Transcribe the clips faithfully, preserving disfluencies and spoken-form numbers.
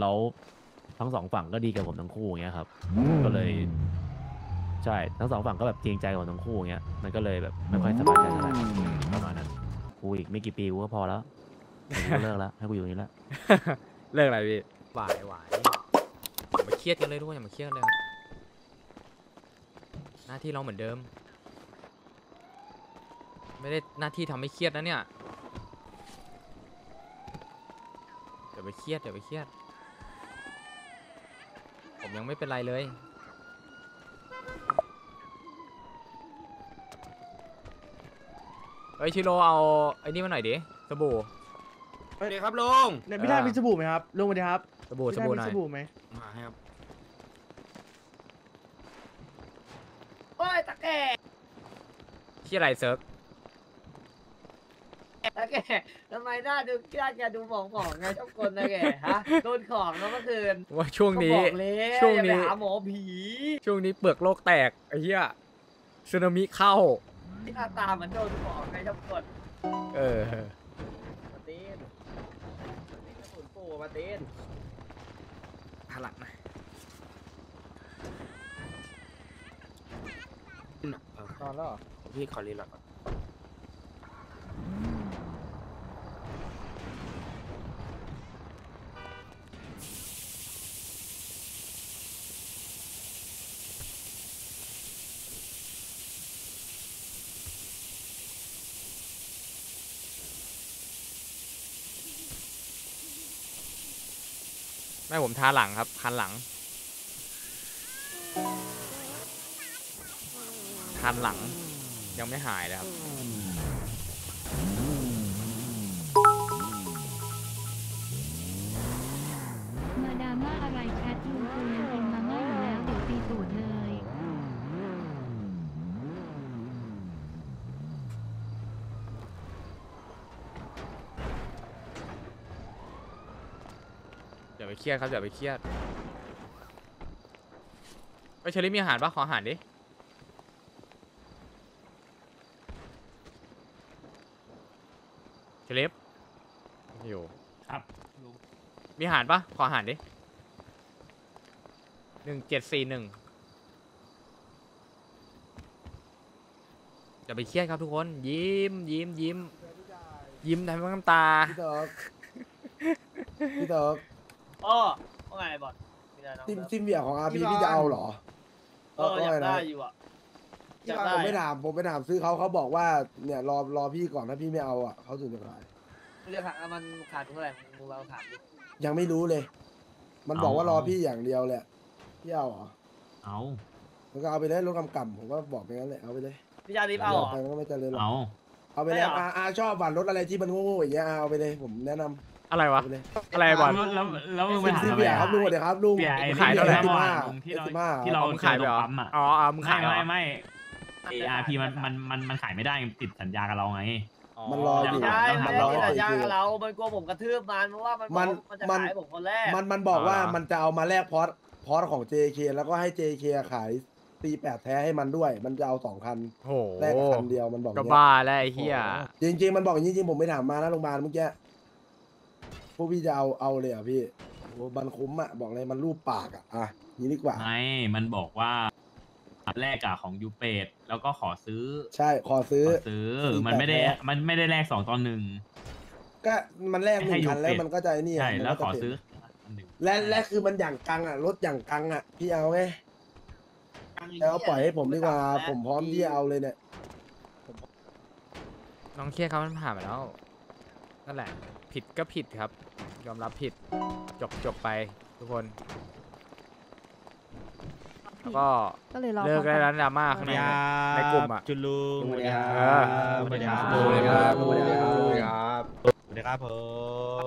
แล้วทั้งสองฝั่งก็ดีกับผมทั้งคู่อย่างเงี้ยครับก็เลยใช่ทั้งสองฝั่งก็แบบเกรงใจกับผมทั้งคู่อย่างเงี้ยมันก็เลยแบบไม่ค่อยสบายใจเท่าไหร่ประมาณนั้นกูอีกไม่กี่ปีกูก็พอแล้วกูเลิกแล้วให้กูอยู่นี่แล้วเลิกอะไรพี่หวายหวายอย่ามาเครียดกันเลยด้วยอย่ามาเครียดเลยหน้าที่เราเหมือนเดิมไม่ได้หน้าที่ทำให้เครียดนะเนี่ยอย่าไปเครียดอย่าไปเครียดผมยังไม่เป็นไรเลยเฮ้ยชิโร่เอาไอ้นี่มาหน่อยดิสบู่สวัสดีครับลุงเนี่ยพี่ท่ามีสบู่ไหมครับลุงสวัสดีครับสบู่สบู่ไหนสบู่ไหมมาครับโอ้ยตะแกที่อะไรเซิร์ฟตะแกทำไมหน้าดูหน้าแกดูหมองๆไงชอบคนตะแกฮะโดนของแล้วเมื่อคืนว่าช่วงนี้ช่วงนี้หาหมอผีช่วงนี้เปลือกโลกแตกไอ้เหี้ยสึนามิเข้าหน้าตาเหมือนโดนของไงชอบคนเออมาเต้นสูนโป้มาเต้นหลักนะตอนแล้วพี่ขอรีหลักก่อนไม่ผมทาหลังครับทาหลังทาหลังยังไม่หายเลยครับมาดาม่าอะไรแชทลุงกูยังเป็นมาม่าอยู่แล้วเดี๋ยวตีตูดเลยอย่าไปเครียดครับอย่าไปเครียดไอ้เชอรี่มีอาหารปะขออาหารดิเชอรี่อยู่ครับมีอาหารปะขออาหารดิหนึ่งเจ็ดสี่หนึ่งอย่าไปเครียดครับทุกคนยิ้มยิ้มยิ้มยิ้มทำให้น้ำตาพี่ตอกพี่ตอกอ๋อว่าไงบอสซิมซิมเบียของอาร์พีพี่จะเอาเหรอเอออยากได้อยู่อ่ะผมไม่ถามผมไม่ถามซื้อเขาเขาบอกว่าเนี่ยรอรอพี่ก่อนถ้าพี่ไม่เอาอ่ะเขาถึงจะขายเรื่องขาดมันขาดเท่าไหร่มึงเราถามยังไม่รู้เลยมันบอกว่ารอพี่อย่างเดียวแหละพี่เอาเหรอเอาผมก็เอาไปได้รถกำกั่มผมก็บอกไปงั้นแหละเอาไปเลยพี่จะรีบเอาเหรอก็ไม่จะเลยหรอกเอาเอาไปเลยอาอาชอบหวานรถอะไรที่มันโง่ๆอย่างเงี้ยเอาไปเลยผมแนะนำอะไรวะอะไรบอลแล้วแล้วมึงไปหาอะไรครับลุงเดี๋ยวครับลุงขายเท่าไหร่บอลที่เราที่เราขายไปปั๊มอ่ะอ๋อมึงขายไม่ไม่ไอพีมันมันมันมันขายไม่ได้ติดสัญญากับเราไงมันรออยู่มันรอสัญญากับเรามันกลัวผมกระทืบมันเพราะว่ามันมันจะขายผมคนแรกมันมันบอกว่ามันจะเอามาแลกพอร์ตพอร์ตของ เจ เค แล้วก็ให้ เจ เค ขายตีแปดแท้ให้มันด้วยมันจะเอาสองคันแลกคันเดียวมันบอกเนี้ยก็บ้าแล้วไอ้เหี้ยจริงจริงมันบอกจริงจริงผมไปถามมานะโรงพยาบาลเมื่อกี้พวกพี่จะเอาเอาเลยอ่ะพี่มันคุ้มอ่ะบอกเลยมันรูปปากอ่ะอ่ะนี่ดีกว่าไม่มันบอกว่าแลกอ่ะของยูเปดแล้วก็ขอซื้อใช่ขอซื้อซื้อมันไม่ได้มันไม่ได้แลกสองตอนหนึ่งก็มันแลกหนึ่งคันแล้วมันก็จะนี่ใช่แล้วขอซื้อและและคือมันอย่างกังอ่ะรถอย่างกังอ่ะพี่เอาไหมแล้วปล่อยให้ผมดีกว่าผมพร้อมที่เอาเลยเนี่ยน้องเครียดครับมันผ่านไปแล้วนั่นแหละผิดก็ผิดครับยอมรับผิดจบจบไปทุกคนแล้วก็เลิกได้แล้วดราม่าข้างในในกลุ่มอ่ะจุลูสวัสดีครับสวัสดีครับสวัสดีครับสวัสดีครับสวัสดีครับผม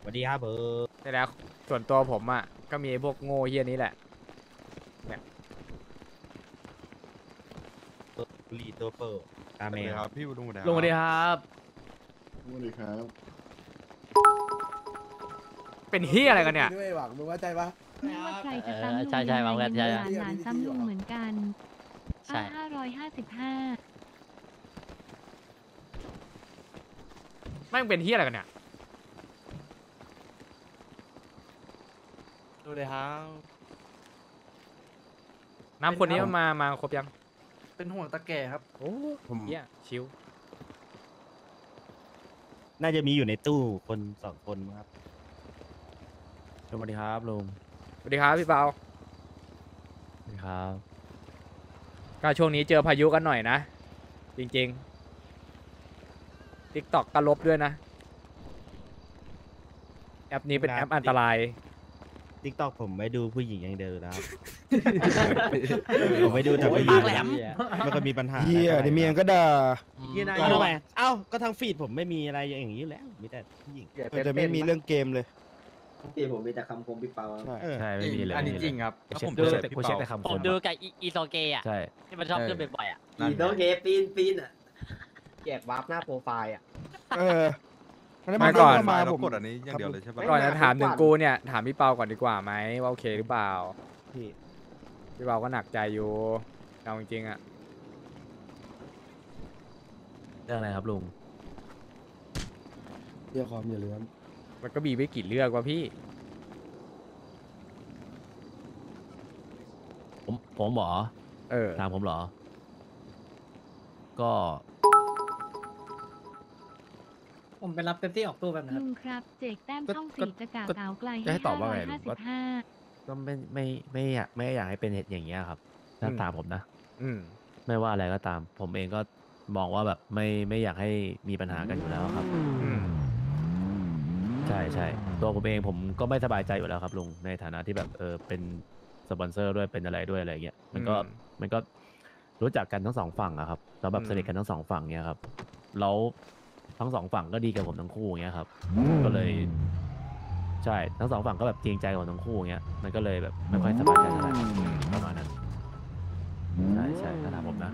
สวัสดีครับผมแต่แล้วส่วนตัวผมอ่ะก็มีพวกโง่เฮี้ยนี้แหละเนี่ยลีโตเปอร์ตามเองครับพี่ลุงลุงสวัสดีครับสวัสดีครับเป็นเฮียอะไรกันเนี่ยไม่หวังมึงว่าใจปะไม่ว่าใครจะตั้งลุงใช่ใช่มาแล้วใช่หลานตั้งลุงเหมือนกันใช่ห้าร้อยห้าสิบห้าแม่งเป็นเฮียอะไรกันเนี่ย ดูเลยครับน้ำคนนี้มามาครบยังเป็นห่วงตะแก่ครับโอ้ผมเนี่ยชิวน่าจะมีอยู่ในตู้คนสองคนครับสวัสดีครับลุงสวัสดีครับพี่เปาสวัสดีครับก็ช่วงนี้เจอพายุกันหน่อยนะจริงๆ TikTok ก็ลบด้วยนะแอปนี้เป็นแอปอันตรายทิกตอกผมไม่ดูผู้หญิงอย่างเดียวนะครับผมไม่ดูแต่ผู้หญิงแหลมไม่เคยมีปัญหาเฮียในเมียก็ด่าทำไมเอ้าก็ทางฟีดผมไม่มีอะไรอย่างนี้แล้วมีแต่ผู้หญิงแต่ไม่มีเรื่องเกมเลยที่ผมมีแต่คำคมพี่เปาใช่ไม่มีเลยอันนี้จริงครับผมเจอแต่ผมเจอแต่คำคมผมดูกับอีโซเกะใช่ที่มันชอบขึ้นบ่อยๆอ่ะอีโซเกะปีนปีนอ่ะแยกวาร์ปหน้าโปรไฟล์อ่ะมาก่อนมาผมกดอันนี้อย่างเดียวเลยใช่ปะก่อนจะถามถึงกูเนี่ยถามพี่เปาก่อนดีกว่าไหมว่าโอเคหรือเปล่าพี่พี่เปาก็หนักใจอยู่เอาจริงๆอะเรื่องอะไรครับลุงเรื่องความอย่าลืมมันก็บีบไปกี่เรื่องวะพี่ผมผมหรอเออถามผมหรอก็ผมไปรับเต็มที่ออกตู้แบบนั้นครับเจกแต้มช่องสี่จะกาดาวไกลให้ตอบว่าไงก็ไม่ไม่ไม่อยากไม่อยากให้เป็นเหตุอย่างเงี้ยครับถ้าตามผมนะอืมไม่ว่าอะไรก็ตามผมเองก็มองว่าแบบไม่ไม่อยากให้มีปัญหากันอยู่แล้วครับอืมใช่ใช่ตัวผมเองผมก็ไม่สบายใจอยู่แล้วครับลุงในฐานะที่แบบเออเป็นสปอนเซอร์ด้วยเป็นอะไรด้วยอะไรเงี้ยมันก็มันก็รู้จักกันทั้งสองฝั่งอะครับเราแบบสนิทกันทั้งสองฝั่งเนี้ยครับแล้วทั้งสองฝั่งก็ดีกับผมทั้งคู่อย่างเงี้ยครับก็เลยใช่ทั้งสองฝั่งก็แบบเกรงใจกับผมทั้งคู่อย่างเงี้ยมันก็เลยแบบไม่ค่อยสบายใจเท่าไหร่ประมาณนั้นใช่ใช่ถ้าถามผมนะ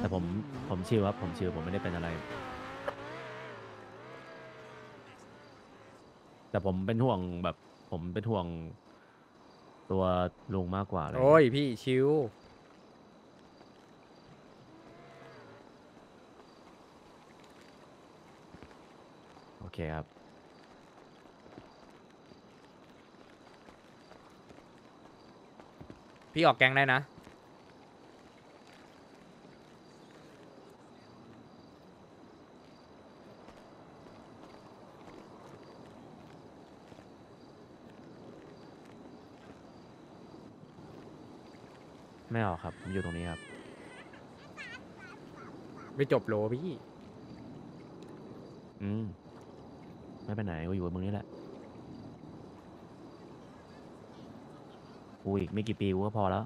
แต่ผมผมชิลครับผมชิลผมไม่ได้เป็นอะไรแต่ผมเป็นห่วงแบบผมเป็นห่วงตัวลุงมากกว่าเลยโอ้ยพี่ชิลโอเคครับพี่ออกแก๊งได้นะไม่ออกครับผมอยู่ตรงนี้ครับไม่จบโลพี่อืมไม่ไปไหนกูอยู่บนมึงนี่แหละกูอีกไม่กี่ปีกูก็พอแล้ว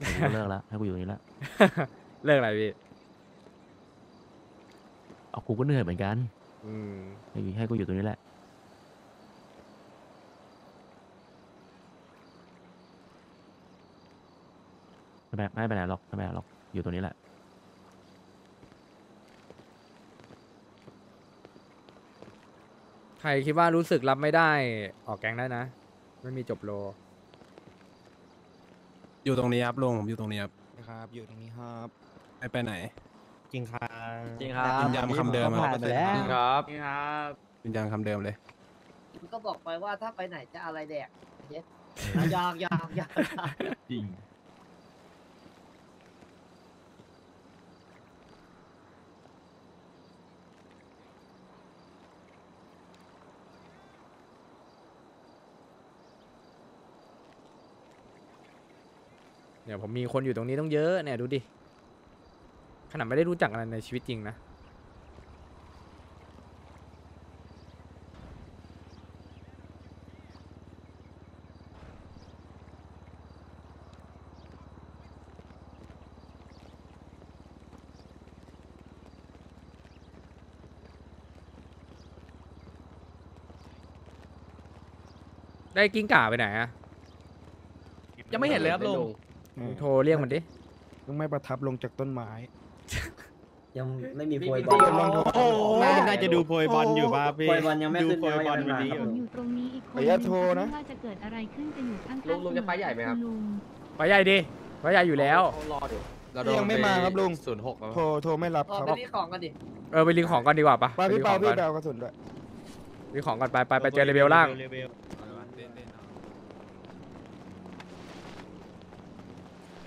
กูเลิกแล้วให้กูอยู่นี่แล้วเลิกอะไรพี่เอากูก็เหนื่อยเหมือนกันอืมให้ให้กูอยู่ตรงนี้แหละไม่ไปไม่ไปไหนหรอกไม่ไปไหนหรอกอยู่ตรงนี้แหละใครคิดว่ารู้สึกรับไม่ได้ออกแก๊งได้นะไม่มีจบโลอยู่ตรงนี้ครับลุงผมอยู่ตรงนี้ครับครับอยู่ตรงนี้ครับไปไปไหนจริงครับจริงครับยืนยันคำเดิมครับจริงครับจริงครับยืนยันคำเดิมเลยมันก็บอกไปว่าถ้าไปไหนจะอะไรแดกเย็ดยากยากยากจริงเนี่ยผมมีคนอยู่ตรงนี้ต้องเยอะเนี่ยดูดิขนาดไม่ได้รู้จักอะไรในชีวิตจริงนะได้กิ้งก่าไปไหนอะยังไม่เห็นเลยครับลุงโทรเรียกมันดิต้องไม่ประทับลงจากต้นไม้ยังไม่มีโพยบอลน่าจะดูโพยบอลอยู่ป่ะพี่โพยบอลยังไม่ขึ้นโพยบอลวันนี้อยู่ตรงนี้อีกคนอย่าโทรนะว่าจะเกิดอะไรขึ้นจะอยู่ข้างๆลุงจะไปใหญ่ไหมครับไปใหญ่ดิไปใหญ่อยู่แล้วยังไม่มาครับลุงศูนย์หกโทรโทรไม่รับครับไปรีของกันดิเออไปรีของกันดีกว่าป่ะไปพี่เปาพี่เปากระสุนด้วยรีของกันไปไปไปเจอเลเวลล่าง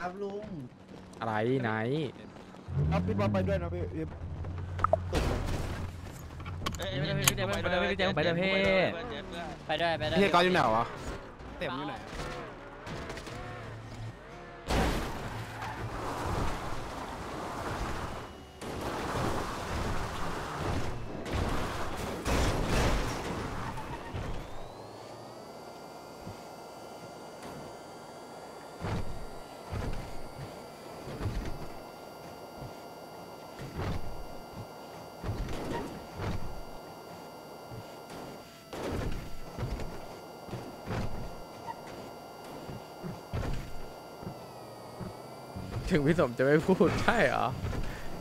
ครับลุงอะไรไหนครับพี่บอลไปด้วยนะพี่พี่เจมไปด้วยพี่เจมไปด้วยพี่ไปด้วยไปด้วยพี่ก้อยอยู่ไหนวะเต็มอยู่ไหนถึงพี่สมจะไม่พูดใช่เหรอ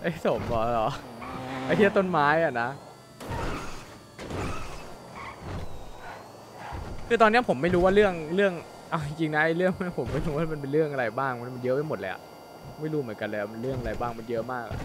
ไอ้สมบอกเหรอไอ้เหี้ยต้นไม้อะนะคือตอนนี้ผมไม่รู้ว่าเรื่องเรื่องเอาจริงนะไอ้เรื่องผมไม่รู้ว่ามันเป็นเรื่องอะไรบ้างมันเยอะไปหมดเลยอะไม่รู้เหมือนกันเลยมันเรื่องอะไรบ้างมันเยอะมากอะ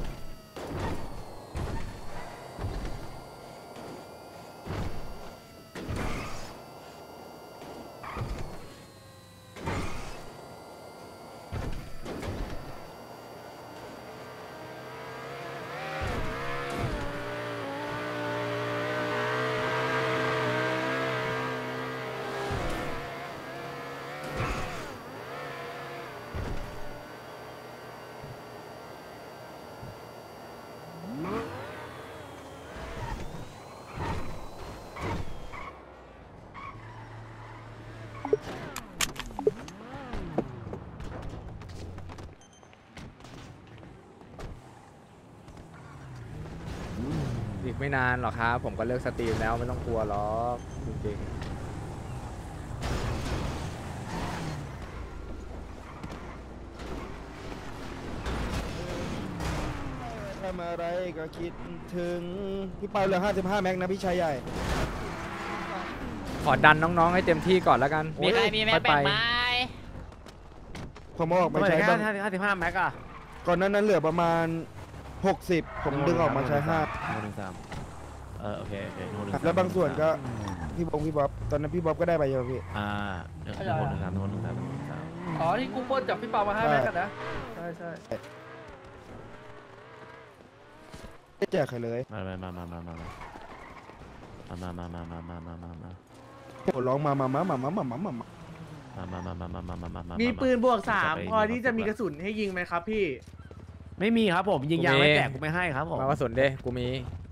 ไม่นานหรอกครับผมก็เลิกสตรีมแล้วไม่ต้องกลัวหรอกจริงๆทำอะไรก็คิดถึงพี่เปาเหลือห้าสิบห้าแม็กนะพี่ชายใหญ่ขอดันน้องๆให้เต็มที่ก่อนแล้วกันมีใครมีแม็กไปไหมผมออกมาใช้บ้างห้าสิบห้าแม็กอะก่อนนั้นนั้นเหลือประมาณหกสิบผมดึงออกมาใช้ห้า เออโอเคโอเคแล้วบางส่วนก็พี่บงพี่บ๊อบตอนนั้นพี่บ๊อบก็ได้ไปเยอะพี่อ่าหนึ่ง สาม หนึ่ง สาม หนึ่ง สามอ๋อที่กูปล้นจากพี่เปามาห้าแม็กกันนะใช่ใช่ไม่แจกใครเลยมามามามามามามามามามามามามาผมร้องมามามามามามามามามามีปืนบวกสามพอที่จะมีกระสุนให้ยิงไหมครับพี่ไม่มีครับผมยิงยางไม่แตกกูไม่ให้ครับผมมากระสุนเด้กูมี